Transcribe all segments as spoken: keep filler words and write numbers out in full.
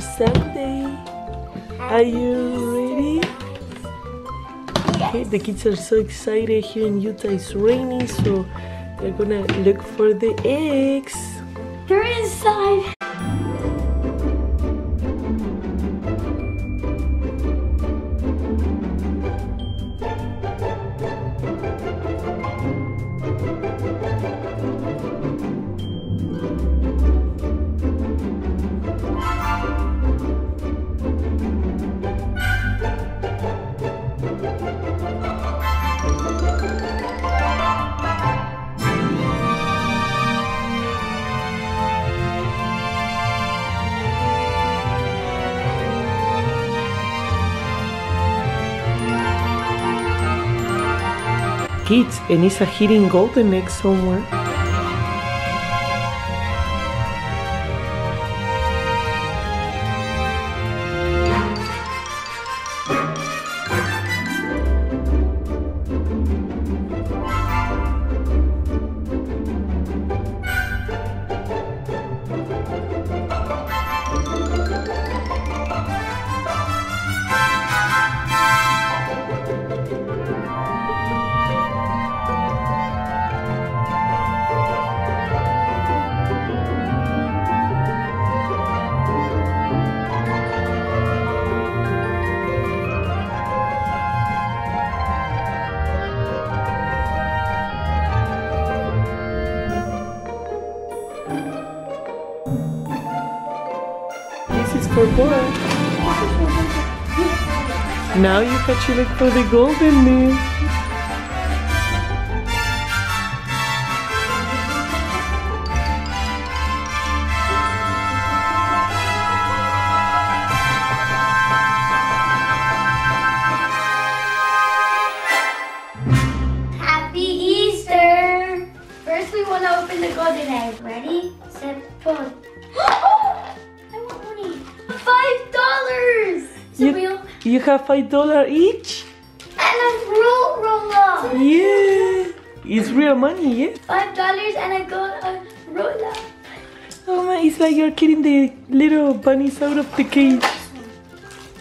Happy Sunday. Are you ready? Okay, the kids are so excited. Here in Utah it's raining, so they're gonna look for the eggs. They're inside. Kids, and it's a hidden golden egg somewhere. For what? Now you catch you look for the golden moon. Happy Easter! First we want to open the golden egg. Ready? Set, pull. You, you have five dollars each? And a roll roller. Yeah. It's real money, yeah? Five dollars and a gold uh, roller. Oh my, it's like you're getting the little bunnies out of the cage.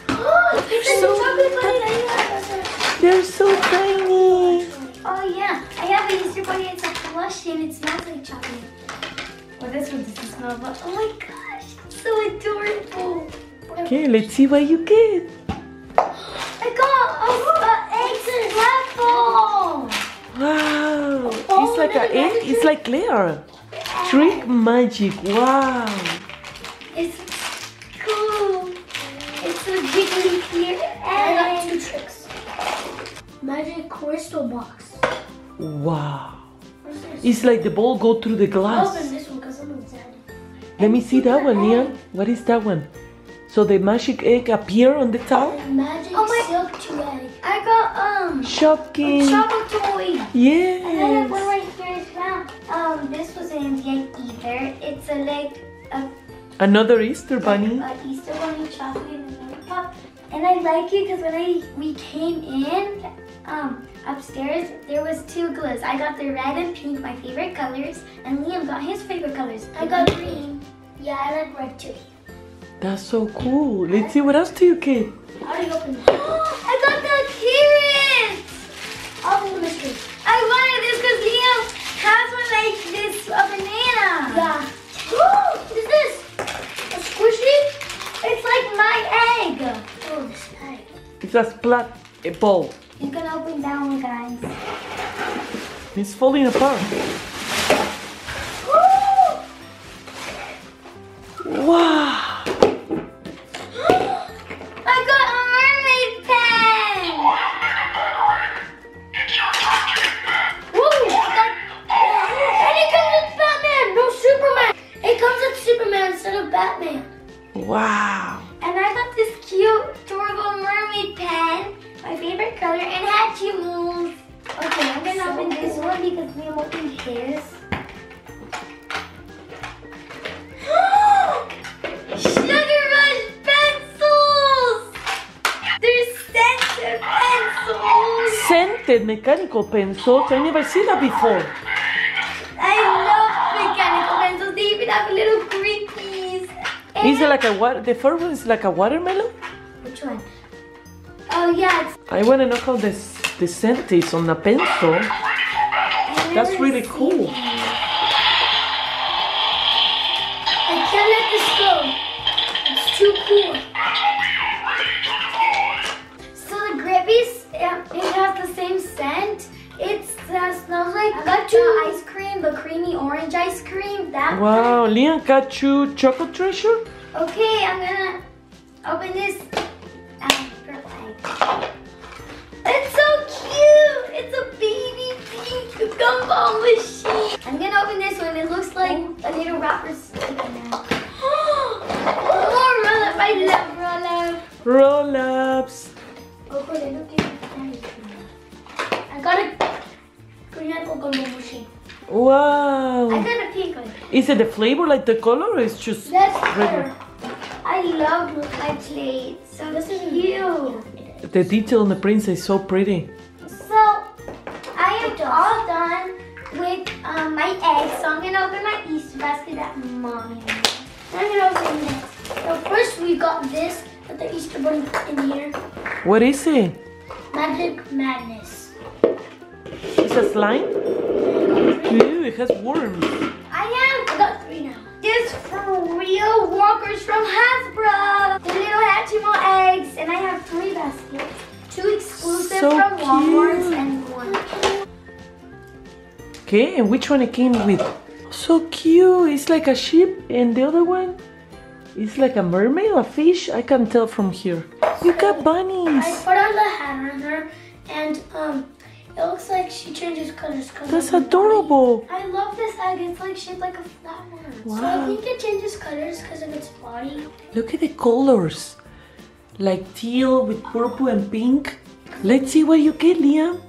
Oh, they're so, chocolate bunny. They're so tiny. Oh yeah, I have an Easter bunny. It's a plushie and it smells like chocolate. Well, this one doesn't smell, but oh my gosh, it's so adorable. Okay, let's see what you get. I got a, a eggs and waffle. Wow! Oh, it's like an egg. It's like Claire. Yeah. Trick magic. Wow! It's cool. It's a jiggly clear egg. I got two tricks. Magic crystal box. Wow! It's like the ball go through the glass. Open this one because I'm excited. Let me see that one, Liam. What is that one? So the magic egg appear on the top? The magic oh my. Silk toy. I got um Shopkin. A chocolate toy. Yes. And then one right here as well. Um, this wasn't the egg either. It's a like a another Easter bunny. Like, uh, Easter bunny chocolate and lollipop. And I like it because when I we came in um upstairs there was two glues. I got the red and pink, my favorite colors, and Liam got his favorite colors. I got green. Yeah, I like red too. That's so cool. Let's see what else do you get. I already opened it. I got the carrots! All the mystery. I wanted this because Liam has one like this, a banana. Yeah. Ooh, what is this? A squishy? It's like my egg. Oh, this egg. It's a splat, a ball. You can open that one, guys. It's falling apart. Ooh. Wow. Batman. Wow. And I got this cute, adorable mermaid pen, my favorite color, and hatchy moves. Okay, I'm gonna so open this cool. one because we opened his. Sugar Rush pencils! They're scented pencils! Scented mechanical pencils? I never seen that before. I love mechanical pencils. They even have a little green. Is it like a what? The first one is like a watermelon? Which one? Oh yeah. I want to know how this the scent is on a pencil. That's really cool. It. I can't let this go. It's too cool. So the Grappies, it has the same scent. It uh, smells like Gachu ice cream, but creamy orange ice cream. That wow, one. Liam, Gachu chocolate treasure. Okay, I'm gonna open this. It's so cute! It's a baby pink gumball machine! I'm gonna open this one. It looks like a little wrapper sticking out. Oh, roll up! I love roll up! Roll ups! I got a green apple gumball machine. Wow! I got a pink one. Is it the flavor, like the color, or it's just regular? I love my plate. So this is cute. The detail on the prints is so pretty. So I am all done with um, my eggs. So I'm gonna open my Easter basket that mommy made. I'm gonna open this. So first we got this with the Easter bunny in here. What is it? Magic Madness. It's a slime? Ew, it has worms. I am. I got three now. This for real Walkers from Hasbro. The little Hatchimal eggs, and I have three baskets. Two exclusive so from Walmart and one. Okay, and which one it came with? So cute, it's like a sheep, and the other one is like a mermaid, a fish. I can't tell from here. So you got bunnies. I put on the hat on her, and um, it looks like she changes colors. That's adorable. Body. I love this egg. It's like shaped like a flower. Wow. So I think it changes colors because of its body. Look at the colors. Like teal with purple and pink. Let's see what you get, Liam.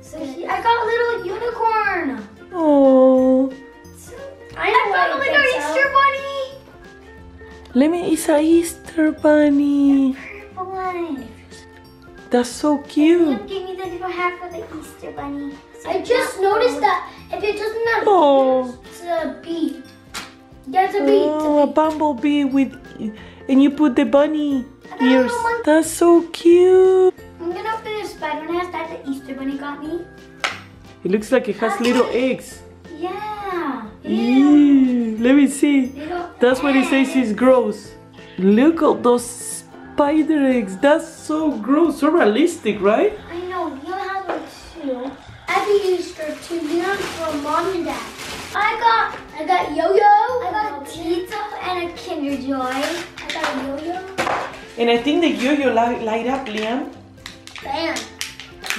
So he, I got a little unicorn. Oh. So, I, I got a little Easter out. bunny. Let me, it's an Easter bunny. Purple one. That's so cute. Give me the little hat for the Easter bunny. So I just noticed that if it doesn't have oh. it's a bee. That's a bee. Oh, a, a bumblebee with, and you put the bunny ears. That's so cute. I'm gonna open this Spider-Man hat that the Easter bunny got me. It looks like it has okay. little eggs. Yeah. Ew. Let me see. Little That's eggs. What it says is gross. Look at those spider eggs. That's so gross, so realistic, right? I know, Liam has one too. Happy Easter to Liam from Mom and Dad. I got, I got yo-yo, I got pizza and a Kinder Joy. I got a yo-yo. And I think the yo-yo light, light up, Liam. Bam.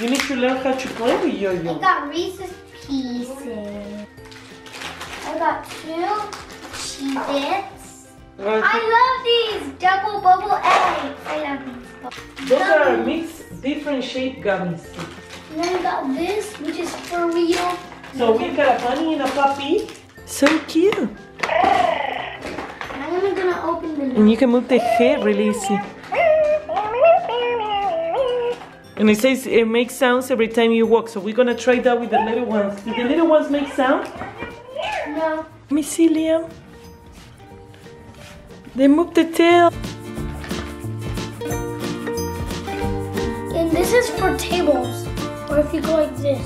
You need to learn how to play with yo-yo. I got Reese's Pieces. I got two Cheez-Its. Right. I love these double bubble eggs. I love these. Those gummies. Are mixed, different shaped gummies. And then we got this, which is for real. So we've got a bunny and a puppy. So cute. And I'm gonna open the lid. And you can move the head really easy. And it says it makes sounds every time you walk. So we're gonna try that with the little ones. Do the little ones make sound? No. Let me see, Liam. They move the tail. And this is for tables, or if you go like this.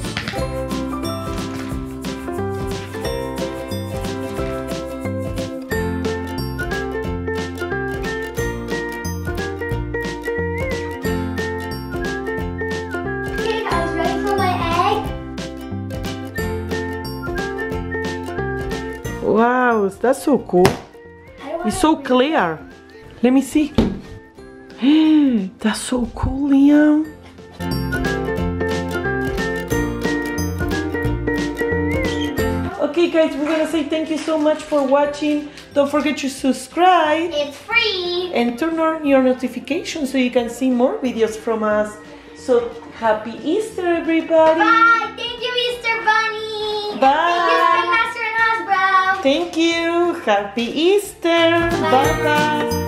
Okay, I was ready for my egg. Wow, that's so cool. It's so clear. Let me see. That's so cool, Liam. Okay, guys, we're gonna say thank you so much for watching. Don't forget to subscribe. It's free. And turn on your notifications so you can see more videos from us. So happy Easter, everybody. Bye. Thank you, Easter Bunny. Bye. Thank you. Happy Easter. Bye-bye.